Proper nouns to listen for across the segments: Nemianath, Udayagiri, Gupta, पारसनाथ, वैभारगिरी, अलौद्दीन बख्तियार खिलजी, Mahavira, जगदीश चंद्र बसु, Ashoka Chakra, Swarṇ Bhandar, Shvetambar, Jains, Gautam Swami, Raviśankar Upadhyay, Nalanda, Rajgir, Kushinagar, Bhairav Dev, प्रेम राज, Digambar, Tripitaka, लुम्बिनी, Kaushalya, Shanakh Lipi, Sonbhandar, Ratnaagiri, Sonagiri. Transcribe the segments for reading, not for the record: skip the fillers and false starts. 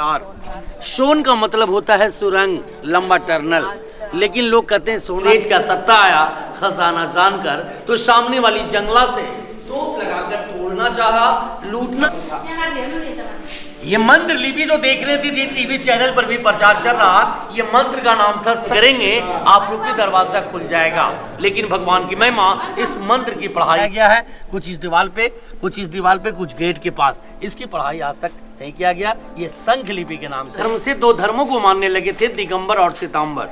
तार। सोन का मतलब होता है सुरंग, लंबा टर्नल। लेकिन लोग कहते हैं सोनेज का सत्ता आया खजाना जानकर, तो सामने वाली जंगला से तोप लगाकर तोड़ना चाहा, लूटना। ये मंत्र लिपि जो देख रहे थे टीवी चैनल पर भी प्रचार चल रहा, ये मंत्र का नाम था करेंगे आप लोग की दरवाजा खुल जाएगा। लेकिन भगवान की महिमा, इस मंत्र की पढ़ाई गया है कुछ इस दीवार पे, कुछ इस दीवार पे, कुछ गेट के पास। इसकी पढ़ाई आज तक नहीं किया गया। ये शंख लिपि के नाम से धर्म से दो धर्मों को मानने लगे थे, दिगंबर और श्वेतांबर।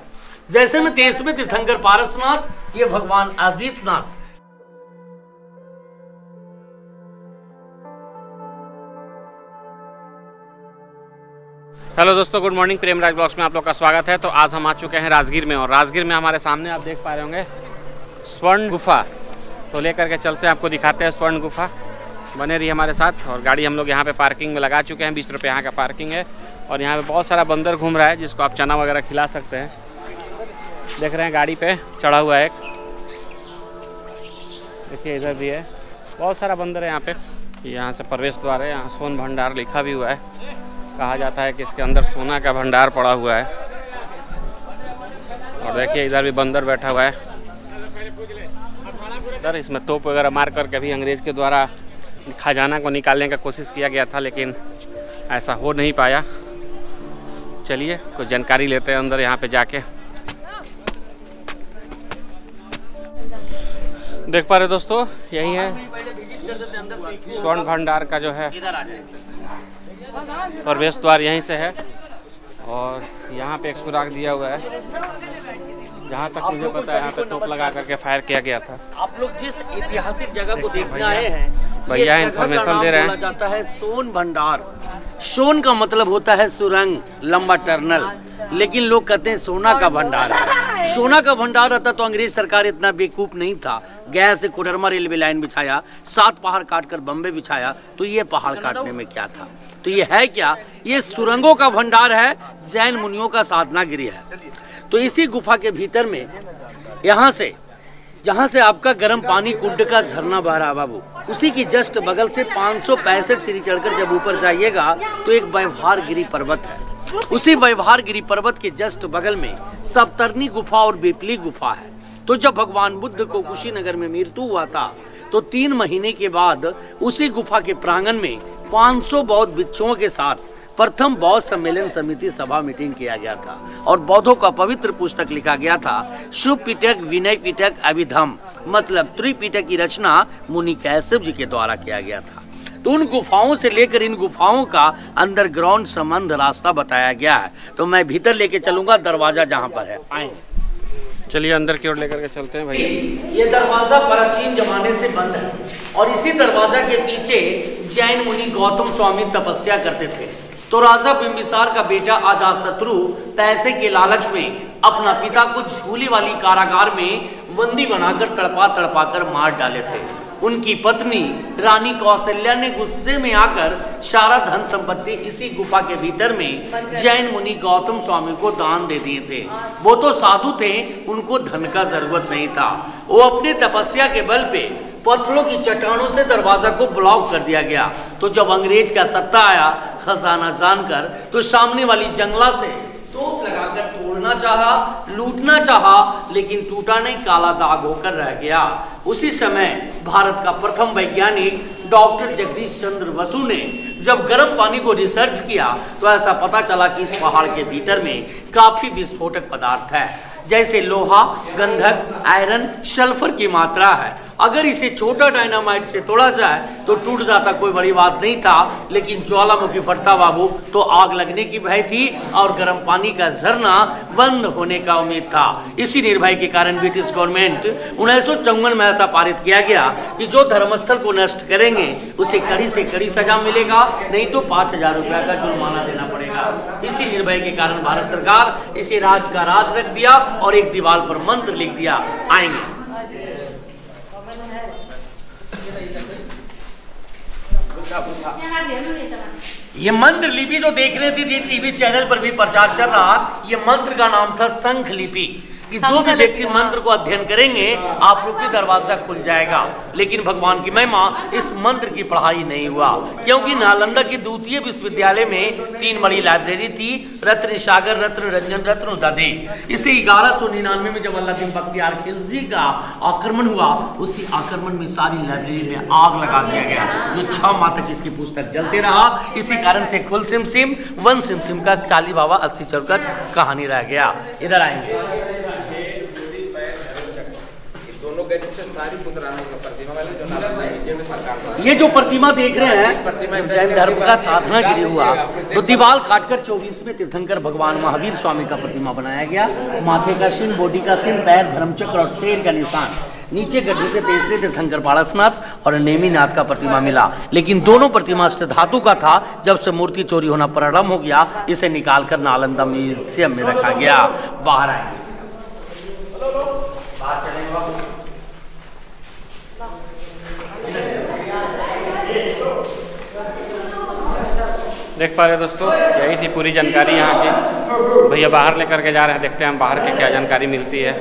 जैसे में 23वें तीर्थंकर पारसनाथ, ये भगवान अजितनाथ। हेलो दोस्तों, good morning, प्रेम राज blogs में आप लोग का स्वागत है। तो आज हम आ चुके हैं राजगीर में, और राजगीर में हमारे सामने आप देख पा रहे होंगे स्वर्ण गुफा। तो लेकर के चलते हैं, आपको दिखाते हैं स्वर्ण गुफा। बने रही हमारे साथ। और गाड़ी हम लोग यहाँ पे पार्किंग में लगा चुके हैं, 20 रुपये यहाँ का पार्किंग है। और यहाँ पर बहुत सारा बंदर घूम रहा है, जिसको आप चना वगैरह खिला सकते हैं। देख रहे हैं गाड़ी पर चढ़ा हुआ है एक, देखिए इधर भी है, बहुत सारा बंदर है यहाँ पर। यहाँ से प्रवेश द्वार है, यहाँ सोन भंडार लिखा भी हुआ है। कहा जाता है कि इसके अंदर सोना का भंडार पड़ा हुआ है। और देखिए इधर भी बंदर बैठा हुआ है इधर। इसमें तोप वगैरह मार करके भी अंग्रेज के द्वारा खजाना को निकालने का कोशिश किया गया था, लेकिन ऐसा हो नहीं पाया। चलिए कुछ जानकारी लेते हैं अंदर यहाँ पे जाके। देख पा रहे दोस्तों, यही है स्वर्ण भंडार का जो है प्रवेश द्वार, यहीं से है। और यहाँ पे एक सुराग दिया हुआ है, जहाँ तक मुझे पता है यहाँ पे तोप लगा करके फायर किया गया था। आप लोग जिस ऐतिहासिक जगह को देखने आए हैं, भैया इन्फॉर्मेशन दे रहे हैं। जाता है सोन भंडार। सोन का मतलब होता है सुरंग, लंबा टर्नल। लेकिन लोग कहते हैं सोना का भंडार है। सोना का भंडार रहता तो अंग्रेज सरकार इतना बेवकूफ नहीं था। गया से कोडरमा रेलवे लाइन बिछाया, 7 पहाड़ काटकर बम्बे बिछाया, तो ये पहाड़ काटने में क्या था। तो ये है क्या, ये सुरंगों का भंडार है, जैन मुनियों का साधना गिरी है। तो इसी गुफा के भीतर में यहाँ से, जहाँ से आपका गर्म पानी कुंड का झरना बह रहा बाबू, उसी की जस्ट बगल से 565 सीढ़ी चढ़कर जब ऊपर जाइएगा तो एक वैभारगिरी पर्वत है। उसी वैभारगिरी पर्वत के जस्ट बगल में सप्तर्णी गुफा और बेपली गुफा है। तो जब भगवान बुद्ध को कुशीनगर में मृत्यु हुआ था, तो 3 महीने के बाद उसी गुफा के प्रांगण में 500 बौद्ध भिक्षुओं के साथ प्रथम बौद्ध सम्मेलन समिति सभा मीटिंग किया गया था। और बौद्धों का पवित्र पुस्तक लिखा गया था सुपिटक विनय पिटक अभिधम, मतलब त्रिपिटक की रचना मुनि कैश्यप जी के द्वारा किया गया था। तो उन गुफाओं से लेकर इन गुफाओं का अंडरग्राउंड संबंध रास्ता बताया गया है। तो मैं भीतर लेके चलूंगा, दरवाजा जहाँ पर है आएंगे, चलिए अंदर की ओर लेकर के चलते हैं भाई। ये दरवाजा प्राचीन जमाने से बंद है, और इसी दरवाजा के पीछे जैन मुनि गौतम स्वामी तपस्या करते थे। तो राजा बिंबिसार का बेटा अजातशत्रु पैसे के लालच में अपना पिता को झूले वाली कारागार में बंदी बनाकर तड़पा कर मार डाले थे। उनकी पत्नी रानी कौशल्या ने गुस्से में आकर सारा धन संपत्ति इसी गुफा के भीतर में जैन मुनि गौतम स्वामी को दान दे दिए थे। वो तो साधु थे, उनको धन का जरूरत नहीं था। वो अपने तपस्या के बल पे पत्थरों की चट्टानों से दरवाजा को ब्लॉक कर दिया गया। तो जब अंग्रेज का सत्ता आया खजाना जानकर, तो सामने वाली जंगला से तोप लगाकर तोड़ना चाहा, लूटना चाहा, लेकिन टूटा नहीं, काला दाग होकर रह गया। उसी समय भारत का प्रथम वैज्ञानिक डॉक्टर जगदीश चंद्र बसु ने जब गर्म पानी को रिसर्च किया, तो ऐसा पता चला कि इस पहाड़ के भीतर में काफी विस्फोटक पदार्थ है, जैसे लोहा, गंधक, आयरन, सल्फर की मात्रा है। अगर इसे छोटा डायनामाइट से तोड़ा जाए तो टूट जाता, कोई बड़ी बात नहीं था। लेकिन ज्वालामुखी फटता बाबू, तो आग लगने की भय थी, और गर्म पानी का झरना बंद होने का उम्मीद था। इसी निर्भय के कारण ब्रिटिश गवर्नमेंट 1954 में ऐसा पारित किया गया कि जो धर्मस्थल को नष्ट करेंगे उसे कड़ी से कड़ी सजा मिलेगा, नहीं तो 5000 रुपया का जुर्माना देना पड़ेगा। इसी निर्भय के कारण भारत सरकार इसे राज का राज रख दिया और एक दीवार पर मंत्र लिख दिया। आएंगे ये मंत्र लिपि जो देख रहे थे टीवी चैनल पर भी प्रचार चल रहा, ये मंत्र का नाम था शंख लिपि। कि जो भी व्यक्ति मंत्र को अध्ययन करेंगे आप लोग की दरवाजा खुल जाएगा। लेकिन भगवान की महिमा इस मंत्र की पढ़ाई नहीं हुआ, क्योंकि नालंदा के द्वितीय विश्वविद्यालय में 3 बड़ी लाइब्रेरी थी, रत्न सागर, रत्न रंजन, रत्नोदधि। इसे 1199 में जब अलौद्दीन बख्तियार खिलजी का आक्रमण हुआ, उसी आक्रमण में सारी लाइब्रेरी में आग लगा दिया गया, जो 6 माह तक इसकी पुस्तक जलते रहा। इसी कारण से खुल सिम वन सिम का 40 बाबा 80 चौकट कहानी रह गया। इधर आएंगे ये जो प्रतिमा देख रहे हैं, जैन धर्म का साधना के लिए हुआ तो दीवाल काटकर 24वें तीर्थंकर भगवान महावीर स्वामी का प्रतिमा बनाया गया। माथे का सिंह, बॉडी का सिंह, पैर, धर्मचक्र और शेर का निशान। नीचे गड्ढे से 23 तीर्थंकर पारसनाथ और नेमीनाथ का प्रतिमा मिला, लेकिन दोनों प्रतिमा अष्ट धातु का था। जब से मूर्ति चोरी होना प्रारंभ हो गया, इसे निकालकर नालंदा म्यूजियम में रखा गया। बाहर आएंगे देख पा रहे दोस्तों, यही थी पूरी जानकारी यहाँ की। भैया बाहर लेकर के जा रहे हैं, देखते हैं हम बाहर की क्या जानकारी मिलती है।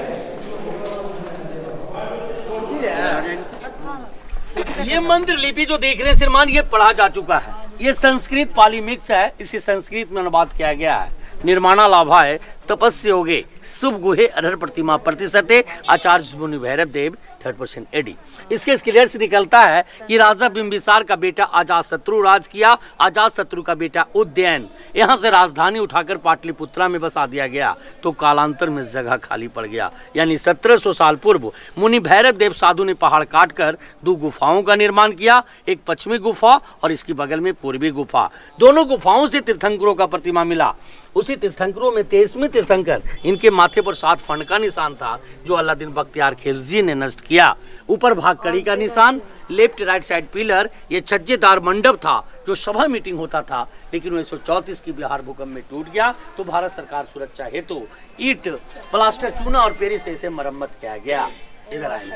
ये मंत्र लिपि जो देख रहे हैं श्रीमान, ये पढ़ा जा चुका है। ये संस्कृत पाली मिक्स है, इसे संस्कृत में अनुवाद किया गया है। निर्माणा लाभाय तपस्य योगे शुभ गुहे अरहर प्रतिमा प्रतिशते आचार्य मुनि भैरव देव 3rd एडी। इसके क्लियर से निकलता है कि राजा बिंबिसार का बेटा अजातशत्रु राज किया, अजातशत्रु का बेटा उज्जैन। यहाँ से राजधानी उठाकर पाटलिपुत्रा में बसा दिया गया, तो कालांतर में जगह खाली पड़ गया। यानी 1700 साल पूर्व मुनि भैरव देव साधु ने पहाड़ काटकर 2 गुफाओं का निर्माण किया, एक पश्चिमी गुफा और इसके बगल में पूर्वी गुफा। दोनों गुफाओं से तीर्थंकरों का प्रतिमा मिला। उसी तीर्थंकरों में 23वें तीर्थंकर, इनके माथे पर 7 फण का निशान था, जो अलौद्दीन बख्तियार खिलजी ने नष्ट किया। ऊपर भाग कड़ी का निशान, लेफ्ट राइट साइड पिलर। ये छज्जेदार मंडप था जो सभा मीटिंग होता था, लेकिन 1934 की बिहार भूकंप में टूट गया, तो भारत सरकार सुरक्षा हेतु ईट, प्लास्टर, चूना और पेरिस से इसे मरम्मत किया गया। इधर आएंगे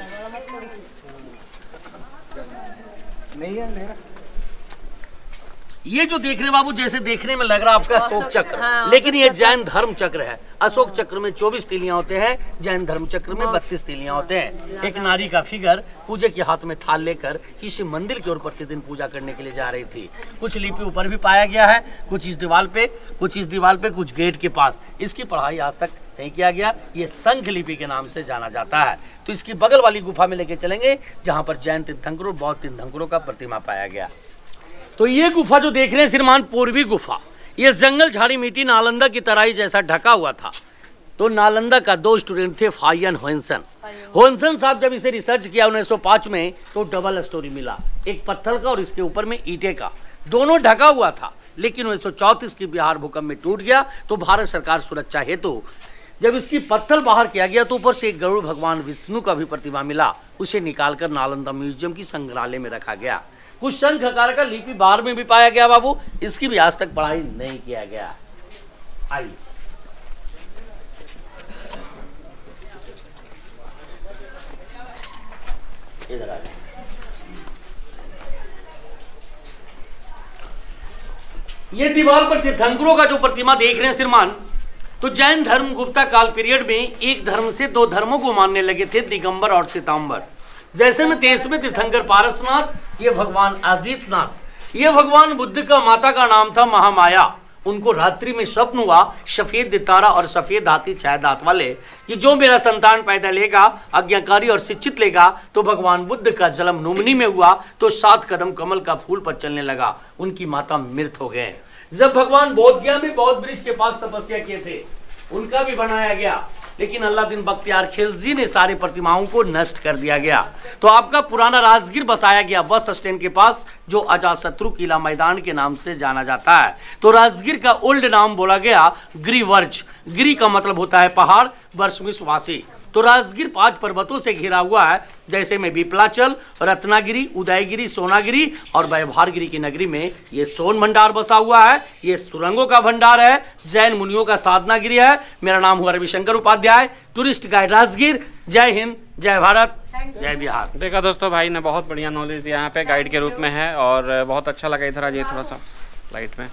ये जो देख रहे बाबू, जैसे देखने में लग रहा आपका अशोक चक्र, हाँ, लेकिन ये जैन धर्म चक्र है। अशोक चक्र में 24 तिलियां होते हैं, जैन धर्म चक्र में 32 तिलियां होते हैं। एक नारी का फिगर पूजा के हाथ में थाल लेकर किसी मंदिर की ओर प्रतिदिन पूजा करने के लिए जा रही थी। कुछ लिपि ऊपर भी पाया गया है, कुछ इस दीवार पे, कुछ इस दीवार पे, कुछ गेट के पास। इसकी पढ़ाई आज तक नहीं किया गया। ये शंख लिपि के नाम से जाना जाता है। तो इसकी बगल वाली गुफा में लेके चलेंगे, जहाँ पर जैन तीर्थंकरों, बौद्ध तीर्थंकरों का प्रतिमा पाया गया। तो ये गुफा जो देख रहे हैं श्रीमान, पूर्वी गुफा। ये जंगल, झाड़ी, मिट्टी, नालंदा की तराई जैसा ढका हुआ था। तो नालंदा का 2 स्टूडेंट थे, फाई एंड होनसन साहब। जब इसे रिसर्च किया 1905 में, तो डबल स्टोरी मिला, एक पत्थर का और इसके ऊपर में ईंटे का, दोनों ढका हुआ था। लेकिन 1934 की बिहार भूकंप में टूट गया, तो भारत सरकार सुरक्षा हेतु जब इसकी पत्थर बाहर किया गया, तो ऊपर से एक गरुड़ भगवान विष्णु का भी प्रतिमा मिला। उसे निकालकर नालंदा म्यूजियम की संग्रहालय में रखा गया। कुछ शंख आकार का लिपि बाहर में भी पाया गया बाबू, इसकी भी आज तक पढ़ाई नहीं किया गया। आइए इधर आ जाए। ये दीवार पर तीर्थंकरों का जो प्रतिमा देख रहे हैं श्रीमान, तो जैन धर्म गुप्ता काल पीरियड में एक धर्म से 2 धर्मों को मानने लगे थे, दिगंबर और श्वेतांबर। जैसे में 23वें तीर्थंकर पारसनाथ, ये भगवान अजितनाथ। ये भगवान बुद्ध का माता का नाम था महामाया। उनको रात्रि में स्वप्न हुआ, सफेद तारा और सफेद हाथी छह दांत वाले, कि जो मेरा संतान पैदा लेगा, आज्ञाकारी और शिक्षित लेगा। तो भगवान बुद्ध का जन्म लुम्बिनी में हुआ, तो 7 कदम कमल का फूल पर चलने लगा। उनकी माता मृत हो गए। जब भगवान बोध गया में बौद्ध वृक्ष के पास तपस्या किए थे, उनका भी बनाया गया, लेकिन अलौद्दीन बख्तियार खिलजी ने सारे प्रतिमाओं को नष्ट कर दिया गया। तो आपका पुराना राजगीर बसाया गया, बस स्टैंड के पास, जो अजातशत्रु किला मैदान के नाम से जाना जाता है। तो राजगीर का ओल्ड नाम बोला गया गिरिवर्ष। गिरी का मतलब होता है पहाड़, वर्ष विश्ववासी। तो राजगीर 5 पर्वतों से घिरा हुआ है, जैसे में विप्लाचल, रत्नागिरी, उदयगिरी, सोनागिरी और वैभारगिरी की नगरी में ये सोन भंडार बसा हुआ है। ये सुरंगों का भंडार है, जैन मुनियों का साधनागिरी है। मेरा नाम हुआ रविशंकर उपाध्याय, टूरिस्ट गाइड राजगीर। जय हिंद, जय भारत, जय बिहार। देखा दोस्तों, भाई ने बहुत बढ़िया नॉलेज दिया यहाँ पे, गाइड के रूप में है, और बहुत अच्छा लगा। इधर आ जाइए थोड़ा सा लाइट में,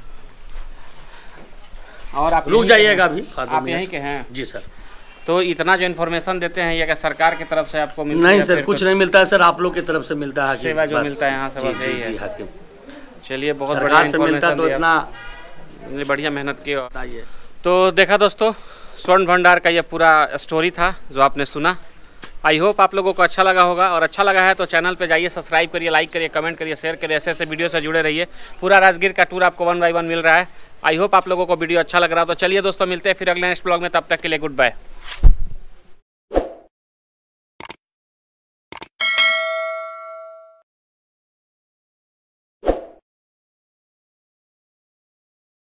और आप रुक जाइएगा, अभी आप यहीं के हैं जी सर। तो इतना जो इन्फॉर्मेशन देते हैं या सरकार की तरफ से आपको मिलता नहीं है? सर कुछ नहीं मिलता है सर, आप लोग की तरफ से मिलता है, सेवा जो मिलता है यहाँ से हाकिम। चलिए बहुत बढ़िया, बढ़िया मेहनत की। और तो देखा दोस्तों स्वर्ण भंडार का ये पूरा स्टोरी था जो आपने सुना। आई होप आप लोगों को अच्छा लगा होगा, और अच्छा लगा है तो चैनल पे जाइए, सब्सक्राइब करिए, लाइक करिए, कमेंट करिए, शेयर करिए, ऐसे वीडियो से जुड़े रहिए। पूरा राजगीर का टूर आपको 1 बाय 1 मिल रहा है। आई होप आप लोगों को वीडियो अच्छा लग रहा है। तो चलिए दोस्तों मिलते हैं फिर अगले नेक्स्ट ब्लॉग में, तब तक के लिए गुड बाय।